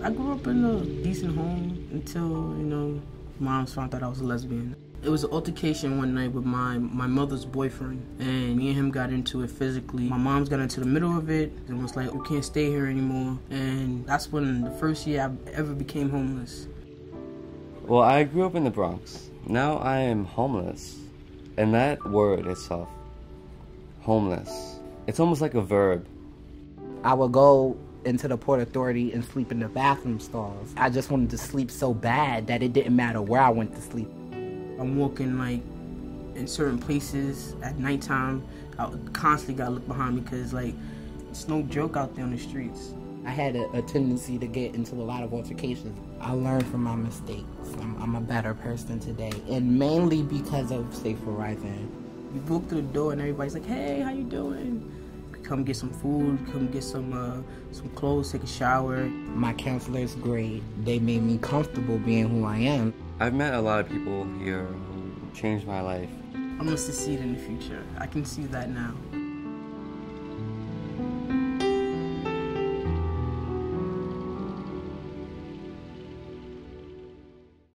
I grew up in a decent home until, you know, moms found out I was a lesbian. It was an altercation one night with my mother's boyfriend, and me and him got into it physically. My mom's got into the middle of it and was like, we can't stay here anymore. And that's when the first year I ever became homeless. Well, I grew up in the Bronx. Now I am homeless. And that word itself, homeless, it's almost like a verb. I would go into the Port Authority and sleep in the bathroom stalls. I just wanted to sleep so bad that it didn't matter where I went to sleep. I'm walking like in certain places at nighttime. I constantly gotta look behind me because like it's no joke out there on the streets. I had a tendency to get into a lot of altercations. I learned from my mistakes. I'm a better person today, and mainly because of Safe Horizon. You walk through the door and everybody's like, "Hey, how you doing?" Come get some food, come get some clothes, take a shower. My counselor's great. They made me comfortable being who I am. I've met a lot of people here who changed my life. I'm gonna succeed in the future. I can see that now.